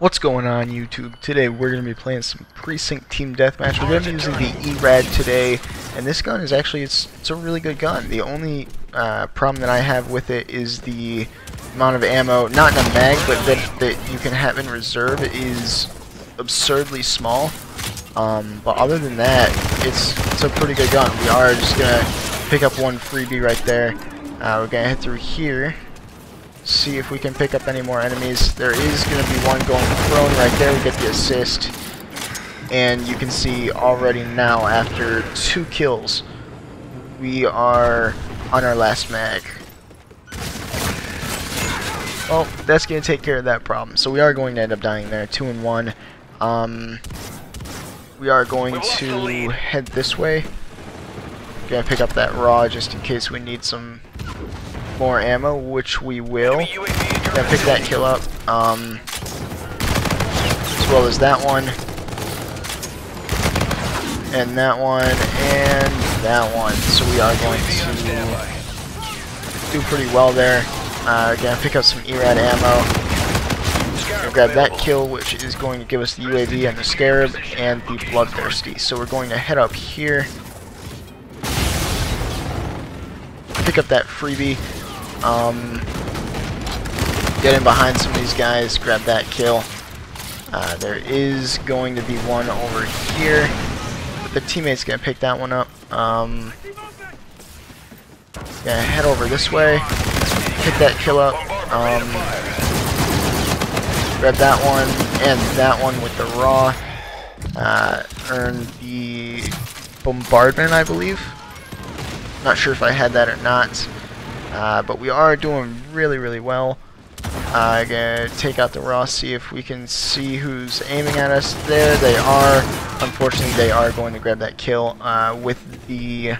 What's going on, YouTube? Today we're going to be playing some Precinct Team Deathmatch. We're going to be using the E-Rad today, and this gun is actually, it's a really good gun. The only problem that I have with it is the amount of ammo, not in a mag, but that you can have in reserve is absurdly small. But other than that, it's a pretty good gun. We are just going to pick up one freebie right there. We're going to head through here. See if we can pick up any more enemies. There is going to be one going prone right there. We get the assist, and you can see already now after 2 kills we are on our last mag. Well, that's going to take care of that problem, so we are going to end up dying there. 2 and 1. We are going to head this way. Gonna pick up that raw just in case we need some more ammo, which we will. Gonna pick that kill up, as well as that one, and that one, and that one. So we are going to do pretty well there. Gonna pick up some E-Rad ammo. We'll grab that kill, which is going to give us the UAV and the Scarab and the Bloodthirsty. So we're going to head up here, pick up that freebie. Get in behind some of these guys, grab that kill. There is going to be one over here, but the teammate's gonna pick that one up. Gonna head over this way, pick that kill up, grab that one and that one with the raw. Earn the bombardment, I believe. Not sure if I had that or not. But we are doing really, really well. I'm gonna take out the raw, see if we can see who's aiming at us. There they are. Unfortunately, they are going to grab that kill with the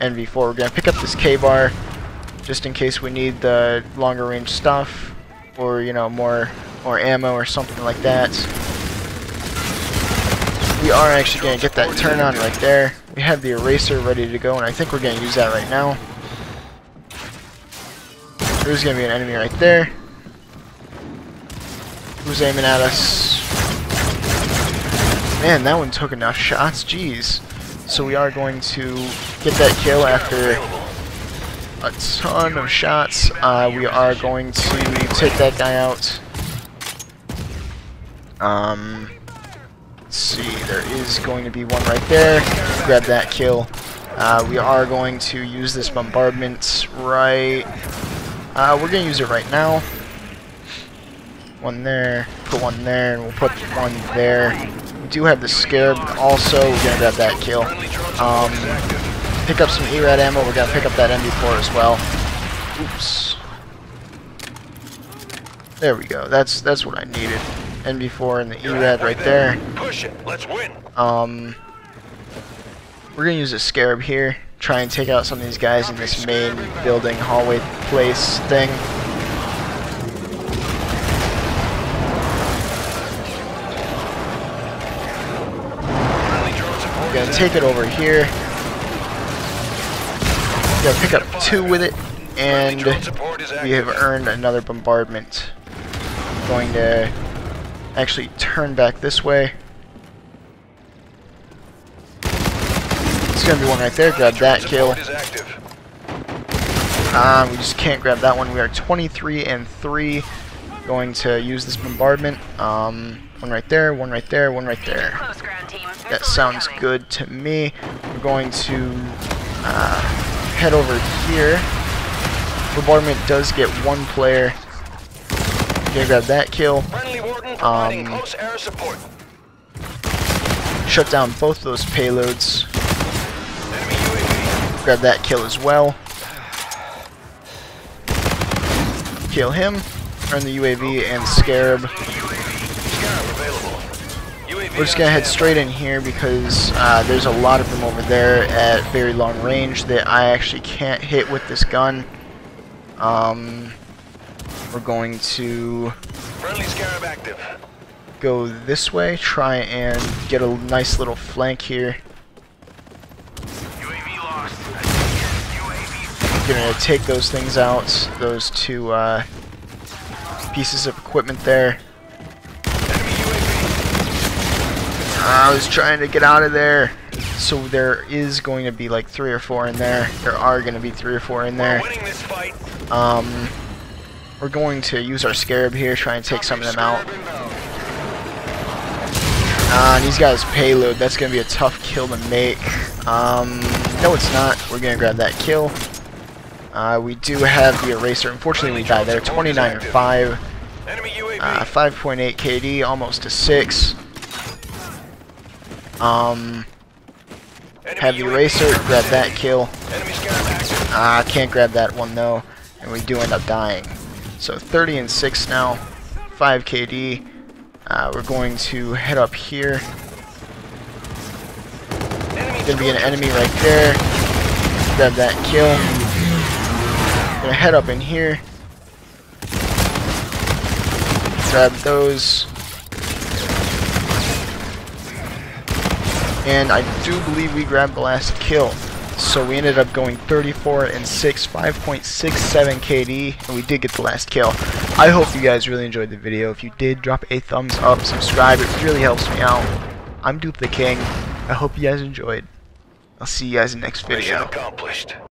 NV-4. We're gonna pick up this K-Bar just in case we need the longer range stuff, or you know, more ammo or something like that. We are actually gonna get that turn on right there. We have the Eraser ready to go, and I think we're gonna use that right now. There's gonna be an enemy right there. Who's aiming at us? Man, that one took enough shots, jeez. So we are going to get that kill after a ton of shots. We are going to take that guy out. Let's see, there is going to be one right there. Grab that kill. We are going to use this bombardment right... we're gonna use it right now. One there, put one there, and we'll put one there. We do have the Scarab also. We're gonna grab that kill. Pick up some E-Rad ammo. We're gonna pick up that MD4 as well. Oops. There we go. That's what I needed. MD4 and the E-Rad right there. Push it. Let's win. We're gonna use a Scarab here. Try and take out some of these guys in this main building hallway place thing. I'm gonna take it over here. I'm gonna pick up 2 with it, and we have earned another bombardment. I'm going to actually turn back this way. There's gonna be one right there. Grab that kill. We just can't grab that one. We are 23 and 3. Going to use this bombardment. One right there. One right there. One right there. That sounds good to me. We're going to head over here. Bombardment does get 1 player. Okay, grab that kill. Shut down both of those payloads. Grab that kill as well. Kill him. Earn the UAV and Scarab. We're just gonna head straight in here because there's a lot of them over there at very long range that I actually can't hit with this gun. We're going to go this way, try and get a nice little flank here. Gonna take those things out, those 2 pieces of equipment there. I was trying to get out of there. So there is going to be like 3 or 4 in there. There are going to be 3 or 4 in there. We're going to use our Scarab here, try and take some of them out. And he's got his payload. That's going to be a tough kill to make. No, it's not. We're going to grab that kill. We do have the Eraser. Unfortunately, we died there. 29 and 5. 5.8 KD, almost to 6. Have the Eraser. Grab that kill. Can't grab that one, though. And we do end up dying. So 30 and 6 now. 5 KD. We're going to head up here. There's going to be an enemy right there. Grab that kill. Going to head up in here. Grab those. And I do believe we grabbed the last kill. So we ended up going 34 and 6, 5.67 KD, and we did get the last kill. I hope you guys really enjoyed the video. If you did, drop a thumbs up, subscribe. It really helps me out. I'm DooptheKing. I hope you guys enjoyed. I'll see you guys in the next video.